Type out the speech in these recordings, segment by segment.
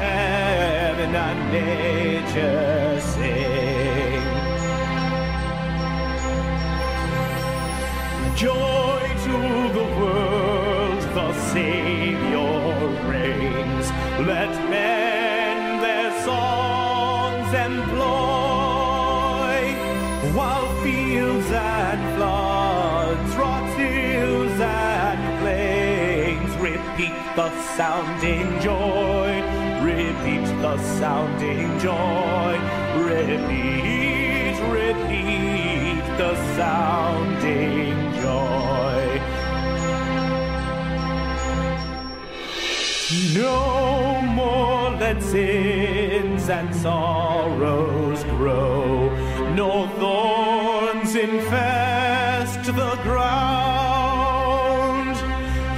heaven and nature sing. Joy to the world, the Savior reigns. Let men their songs employ, while fields and floods, rocks, hills and plains repeat the sounding joy. Repeat the sounding joy. Repeat, repeat the sounding joy. No more let sins and sorrows grow, nor thorns infest the ground.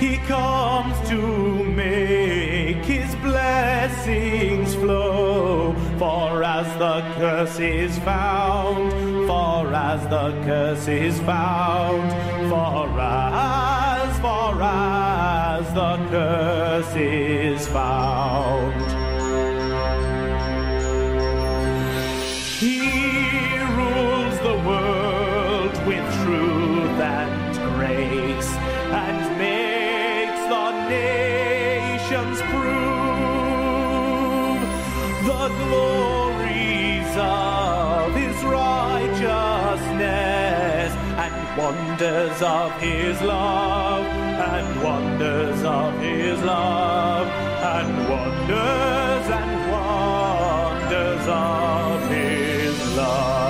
He comes to make his blessings flow, for as the curse is found, for as the curse is found, for as the curse is found. He rules the world with truth and grace, and makes the nations prove the glories of his righteousness, and wonders of his love, and wonders of his love, and wonders of his love.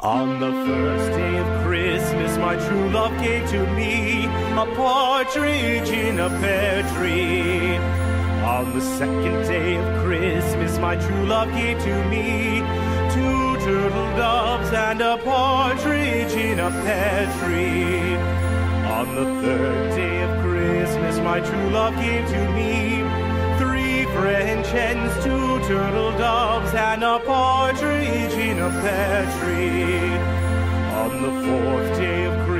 On the first day of Christmas, my true love gave to me a partridge in a pear tree. On the second day of Christmas, my true love gave to me two turtle doves and a partridge in a pear tree. On the third day of Christmas, my true love gave to me three French hens, two turtle doves, and a partridge in a pear tree. On the fourth day of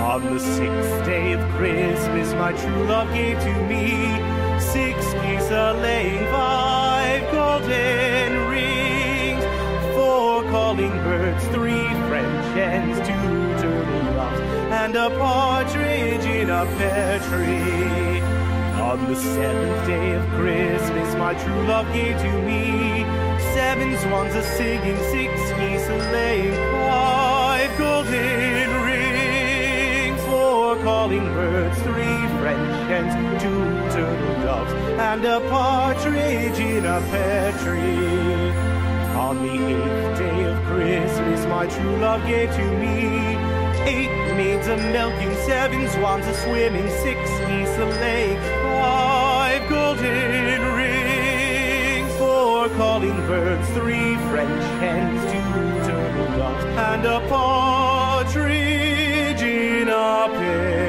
On the sixth day of Christmas, my true love gave to me six geese a-laying, five golden rings, four calling birds, three French hens, two turtle doves, and a partridge in a pear tree. On the seventh day of Christmas, my true love gave to me seven swans a-singing, six geese a-laying, five golden rings, four calling birds, three French hens, two turtle doves, and a partridge in a pear tree. On the eighth day of Christmas, my true love gave to me eight maids a-milking, seven swans a-swimming, six geese a-laying, five golden rings, four calling birds, three French hens, two turtle doves, and a partridge in a pear tree.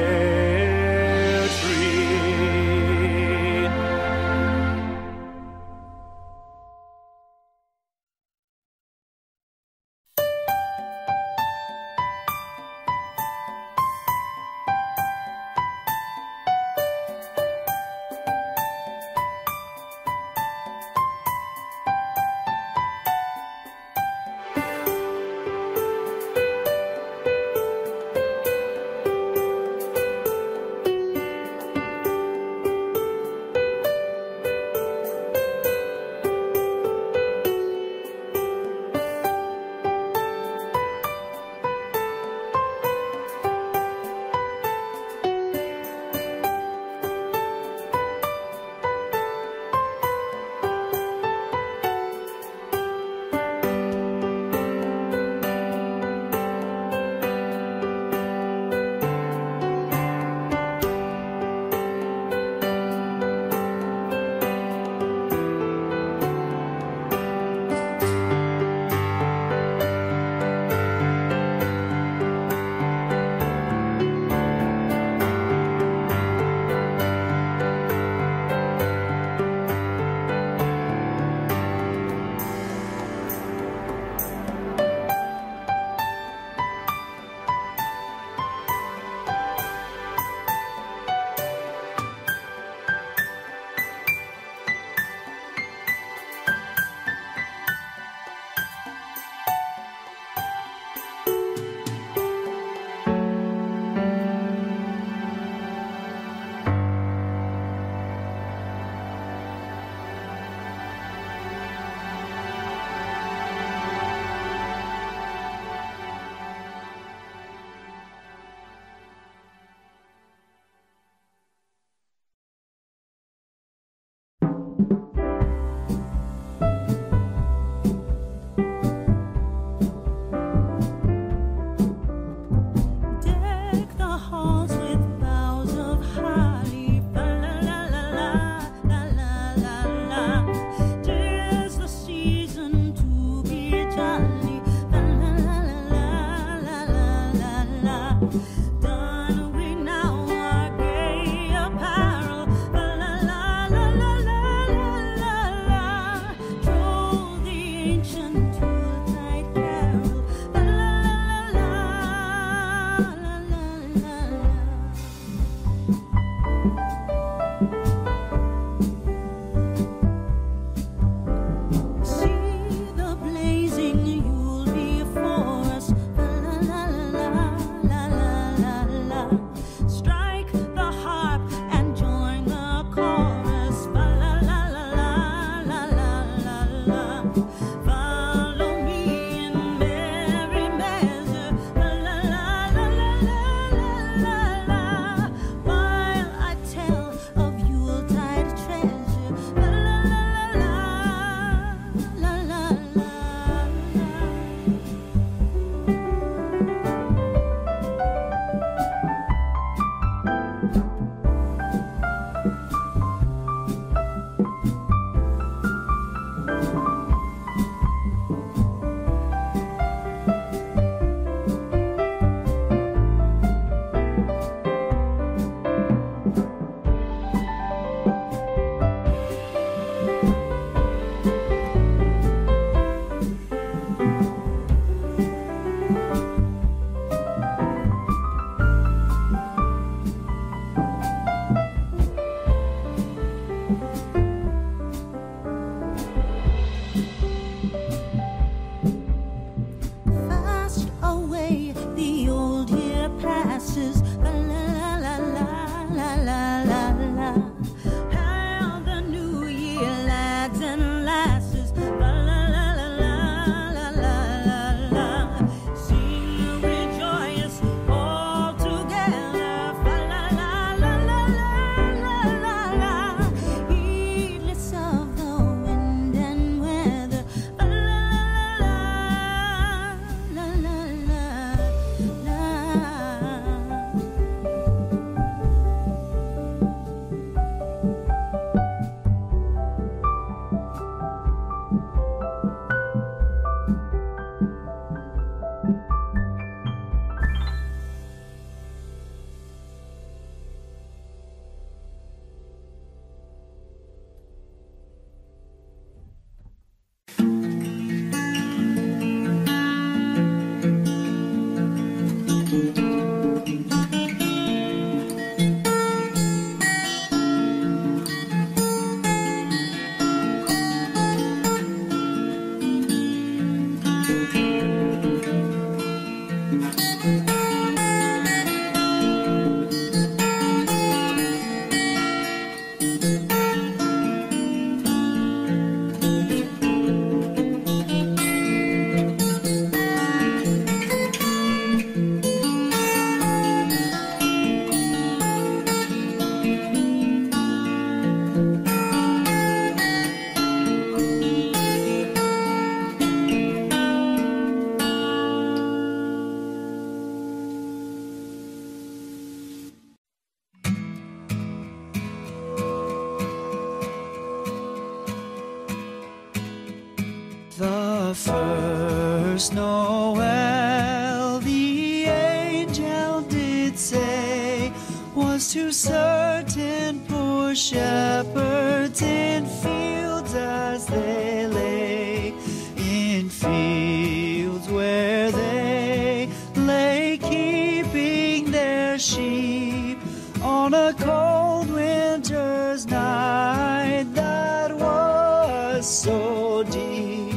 to certain poor shepherds in fields as they lay, in fields where they lay keeping their sheep on a cold winter's night that was so deep.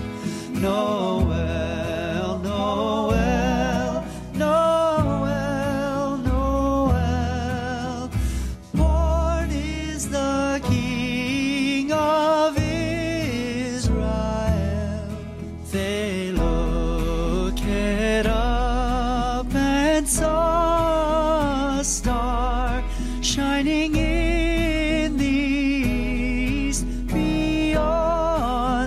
Noel, Noel, Noel, Noel, born is the King of Israel. They looked it up and saw a star shining in the east beyond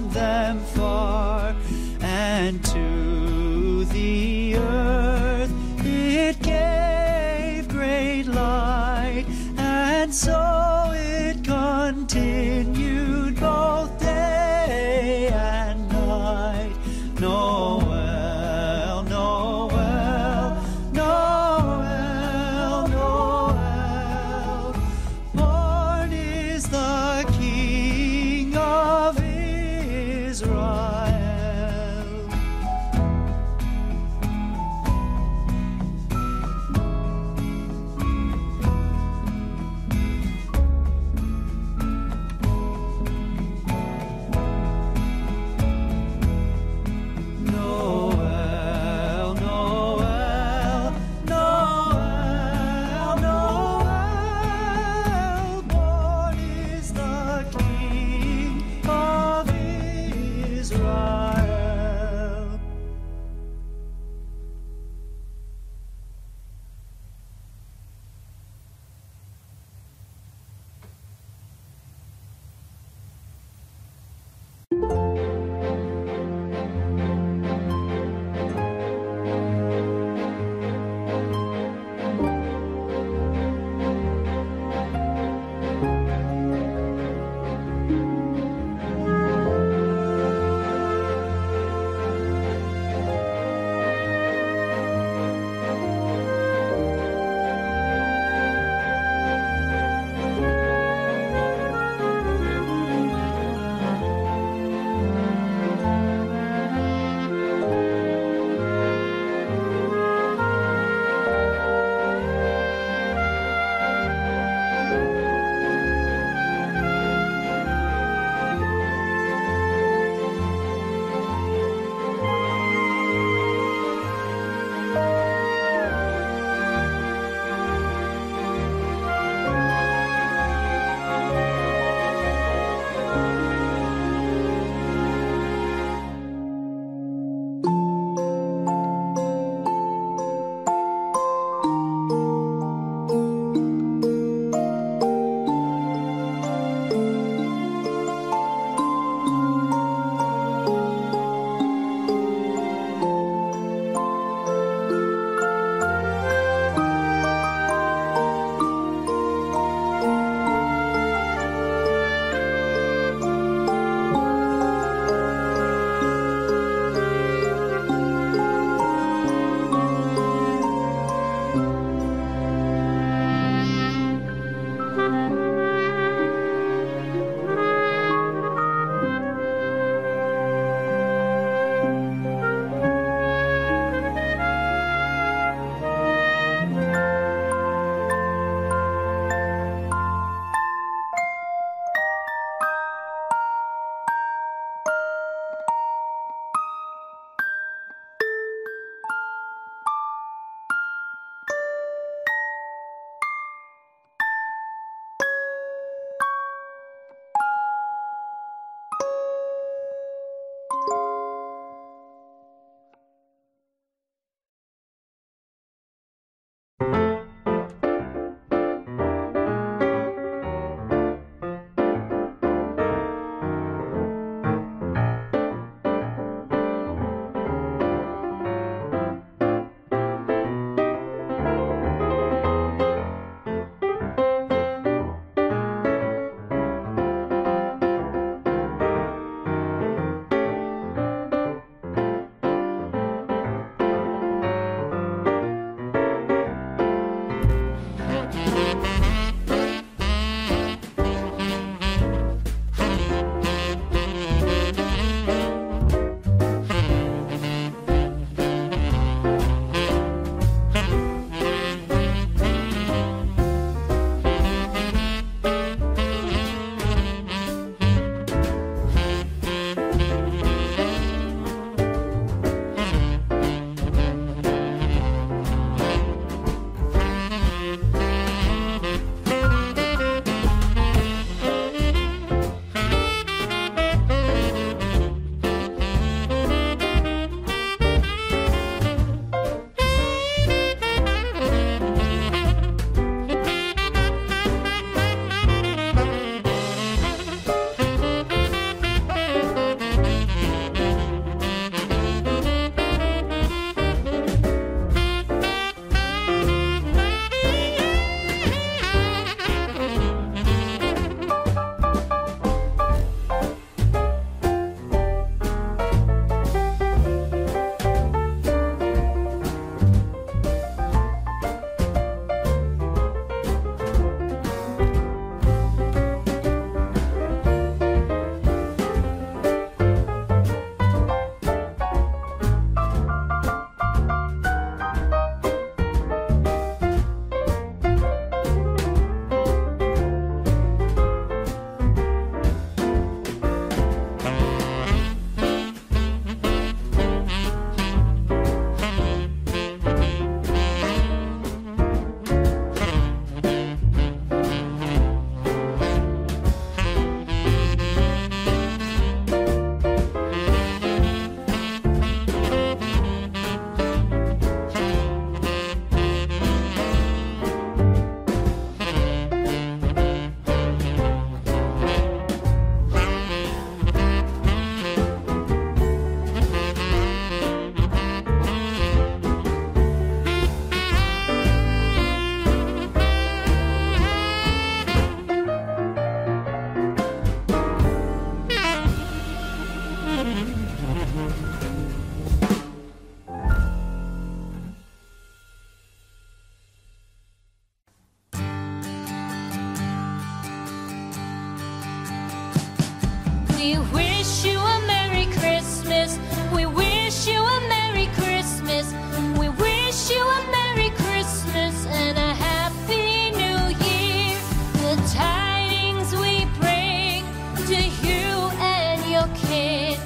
We wish you a Merry Christmas. We wish you a Merry Christmas. We wish you a Merry Christmas and a Happy New Year. The tidings we bring to you and your kid.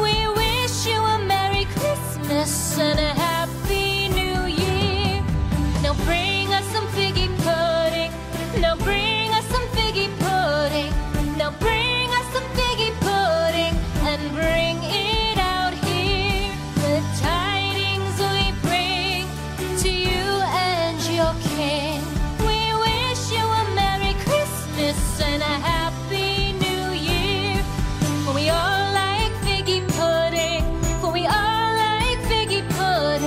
We wish you a Merry Christmas and a Happy New Year. Now bring us some figgy pudding. Now bring us some figgy pudding. Now bring us some figgy pudding and bring it out here. The tidings we bring to you and your king. We wish you a Merry Christmas and a Happy New Year. For we all like figgy pudding. For we all like figgy pudding.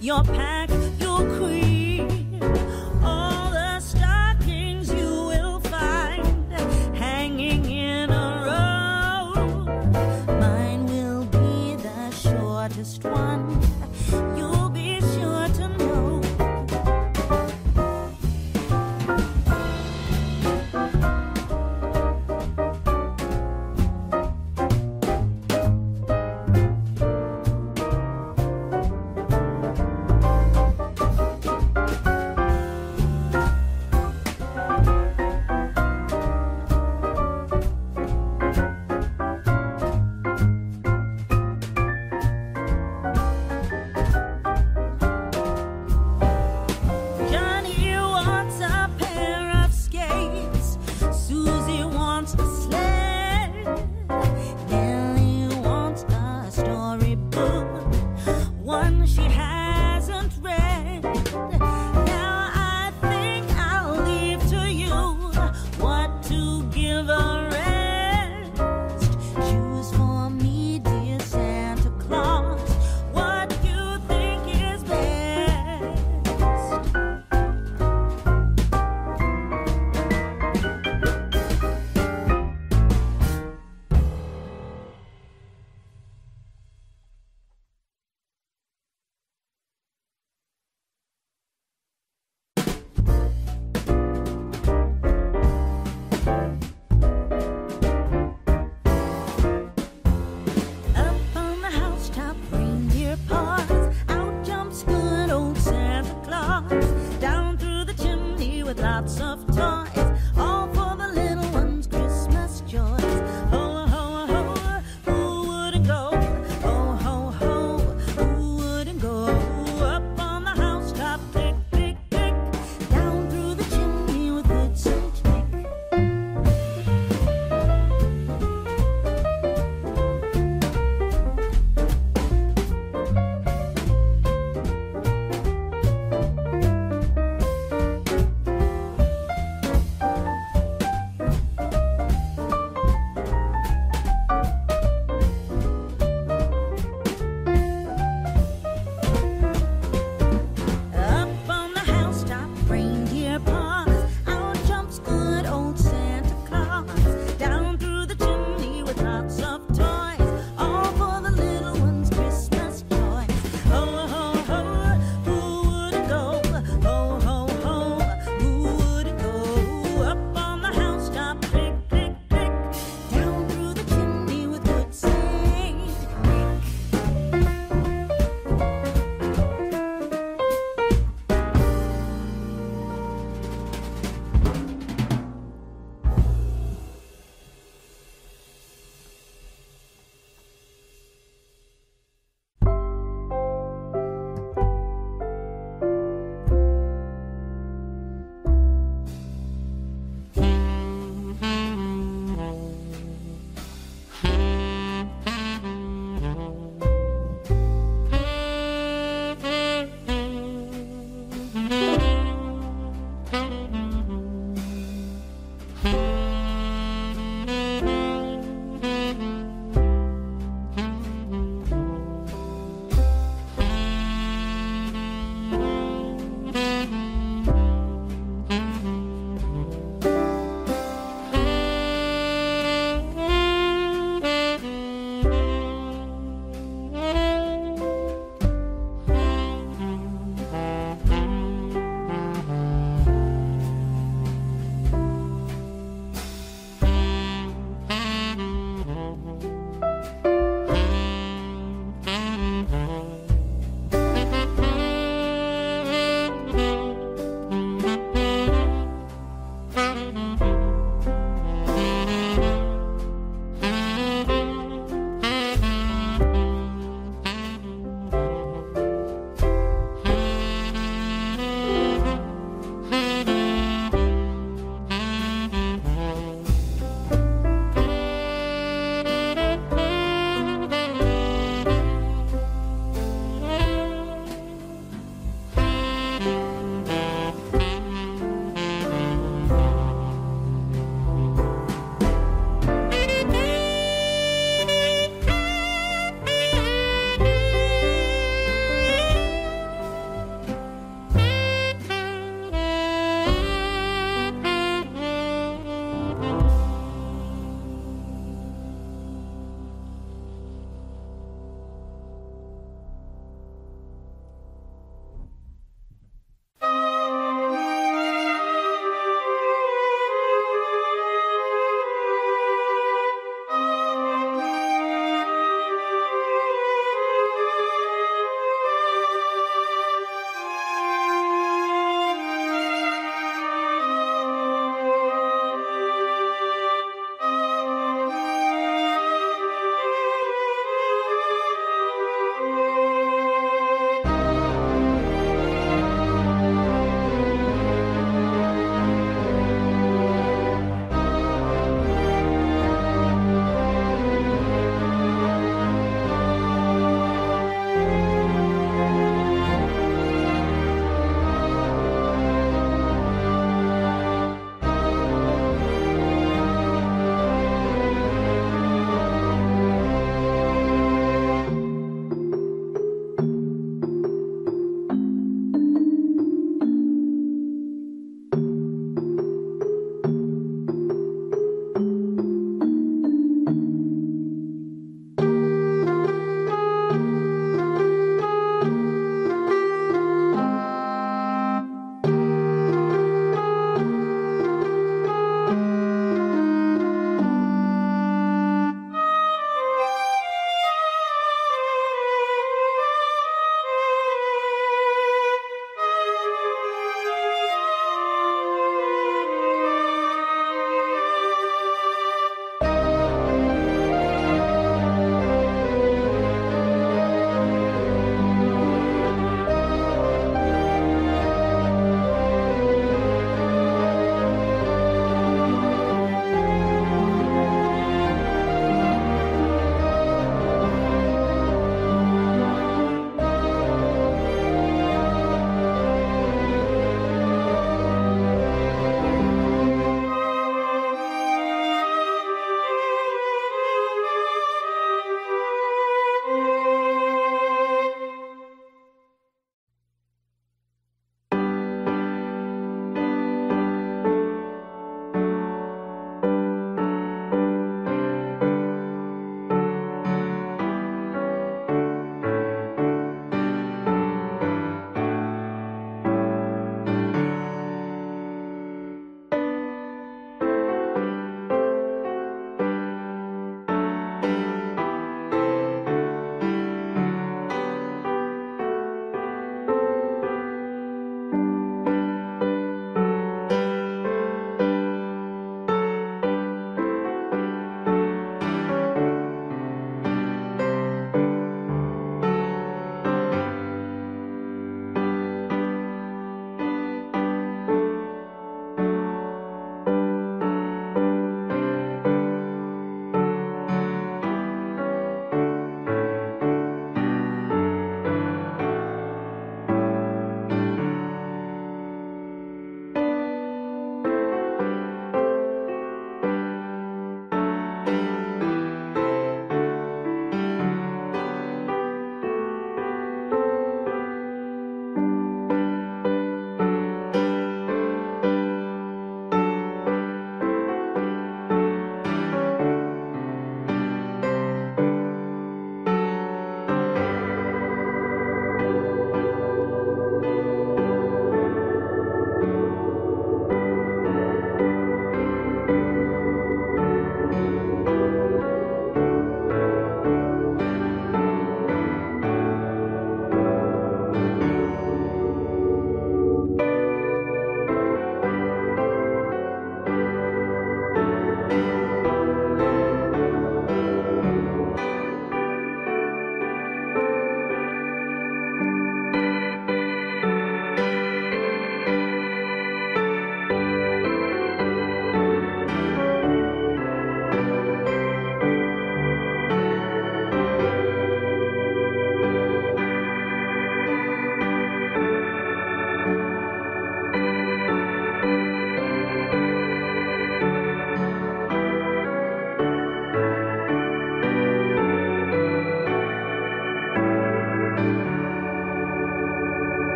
Your pack, your queen, all the stockings you will find hanging in a row. Mine will be the shortest one. You'll be sure to know.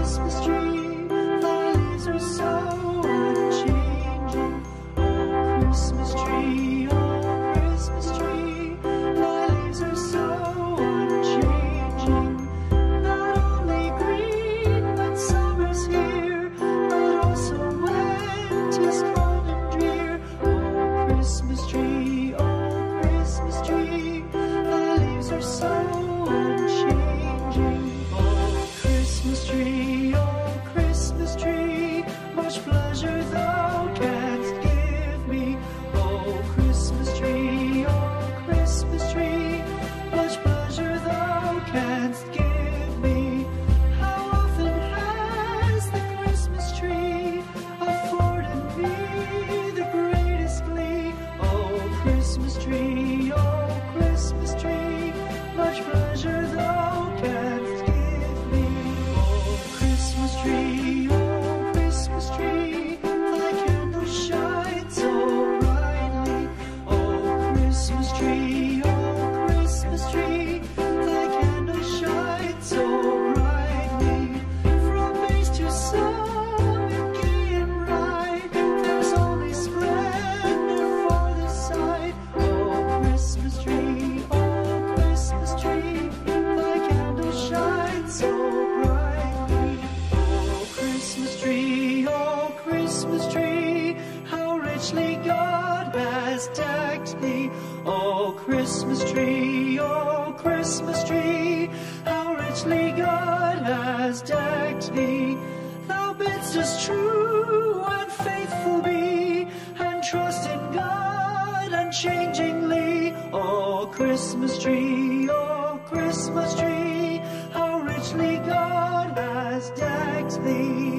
Christmas tree, things were so unchanging. Oh, Christmas tree, oh, Christmas tree, thy leaves are so unchanging. Not only green when summer's here, but also when 'tis cold and drear. Oh, Christmas tree, oh, Christmas tree, thy leaves are so unchanging. Oh Christmas tree, much pleasure thou canst give me. Oh Christmas tree, much pleasure thou canst give me. How often has the Christmas tree afforded me the greatest glee? Oh Christmas tree, much pleasure thou canst give me. Oh Christmas tree, thy candle shines so brightly. Oh Christmas tree, thy candle shines so brightly. From maize to sun, and gay and bright, there's always spread near farther side. Oh Christmas tree, thy candle shines so brightly. Oh Christmas tree, how richly God has decked thee. Oh Christmas tree, how richly God has decked thee. Thou bidst us true and faithful be, and trust in God unchangingly. Oh Christmas tree, how richly God has decked thee.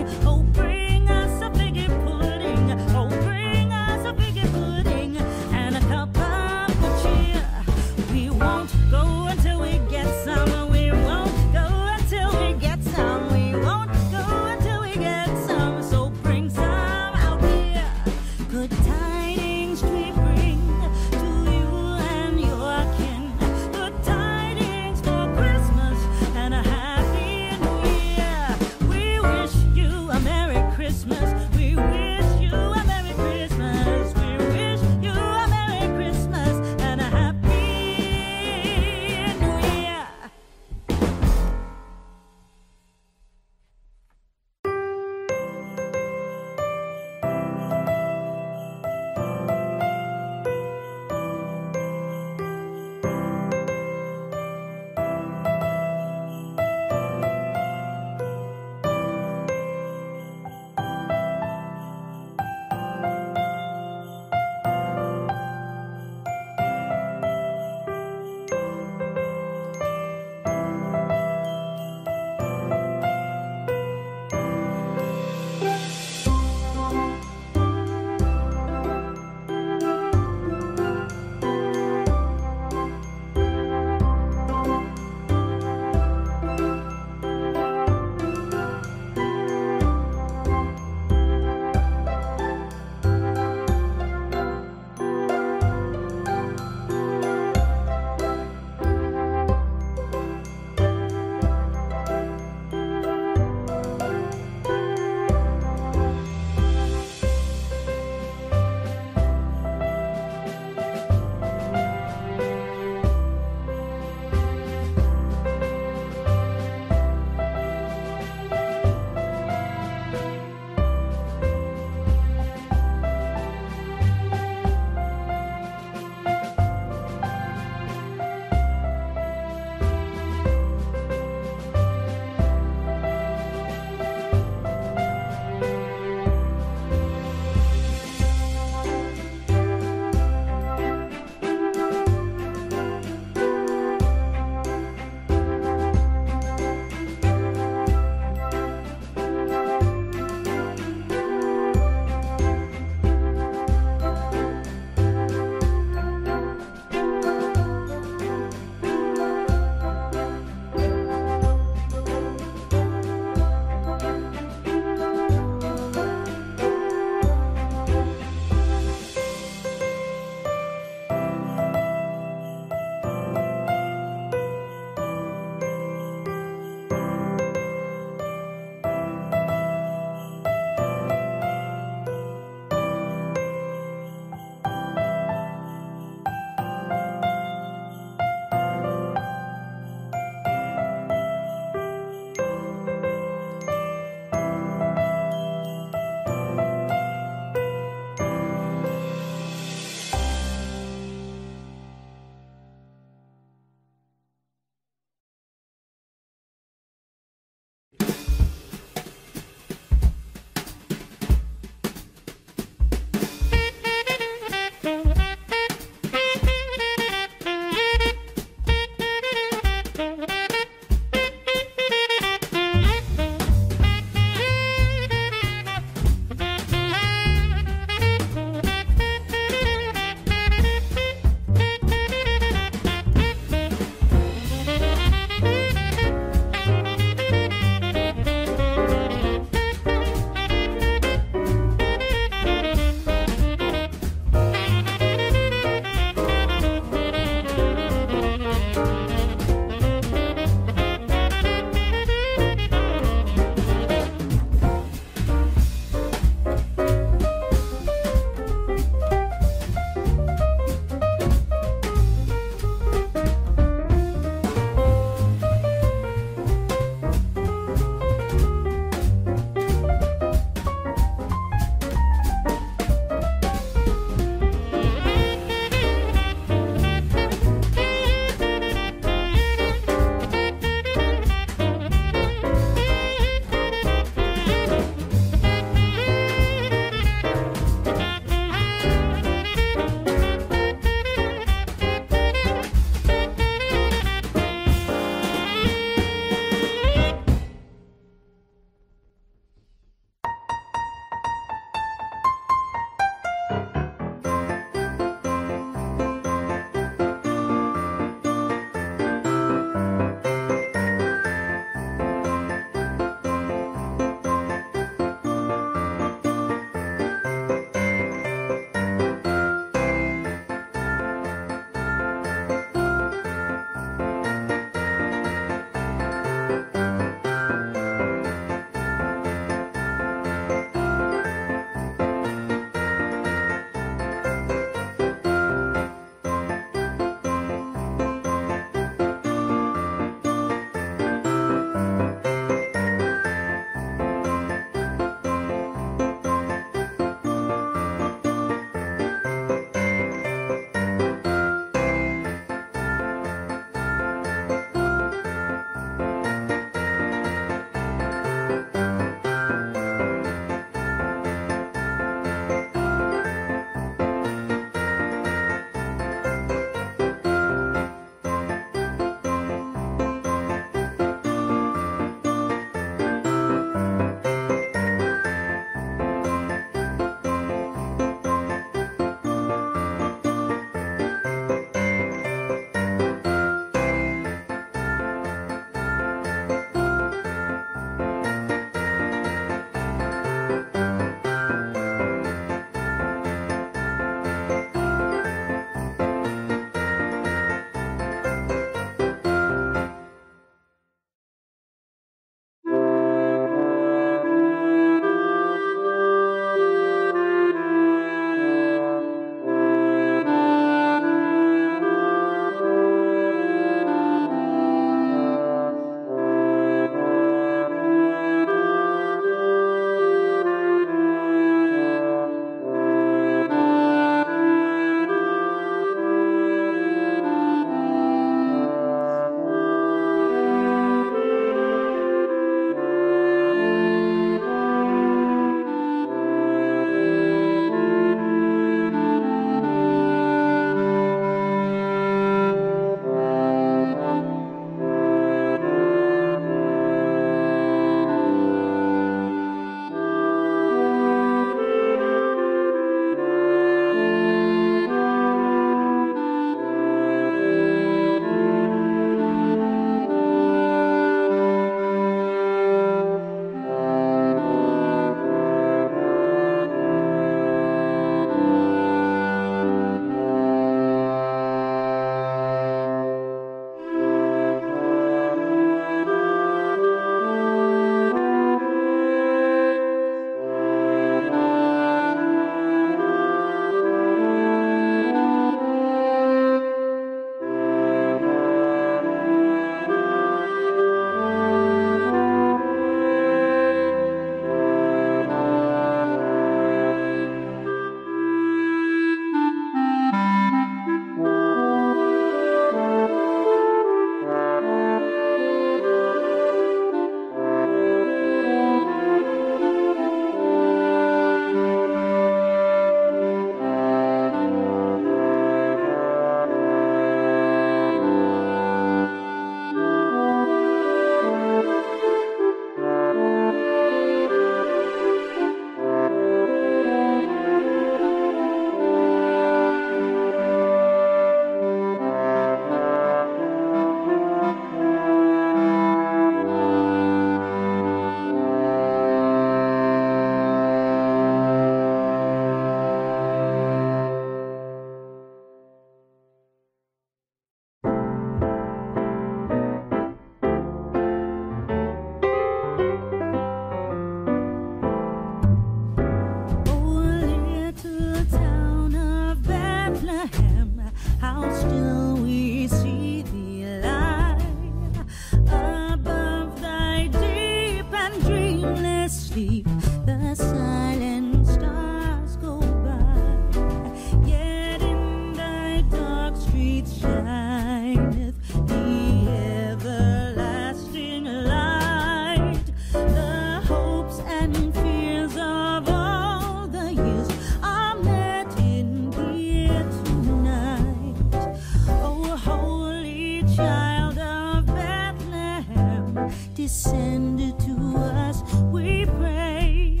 descended to us, we pray,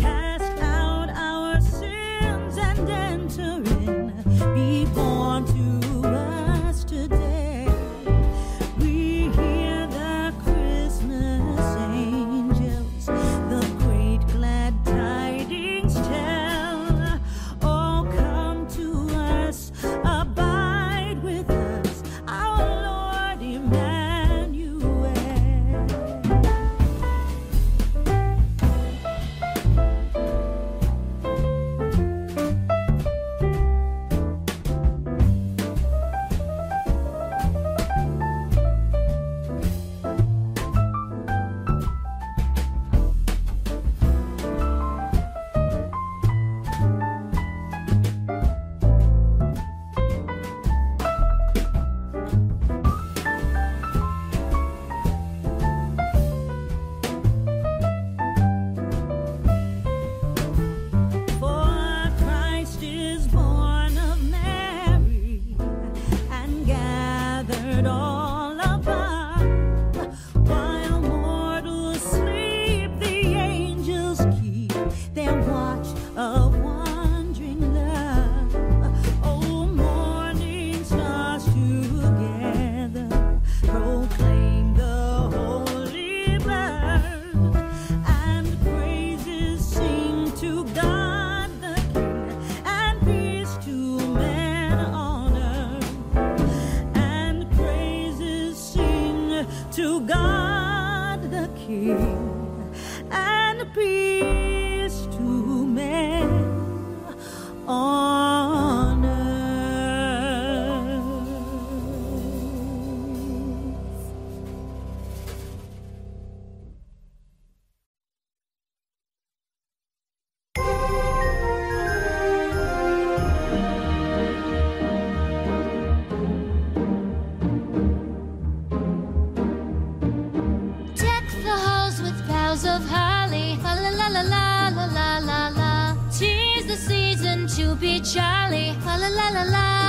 cast out our sins and enter in, be born to us today. We hear the Christmas angels, the great glad tidings tell, oh come to us, abide with us, our Lord Emmanuel. To God the King, and peace to men on earth. Of holly, la la la la la la la la. 'Tis the season to be jolly, la la la la la.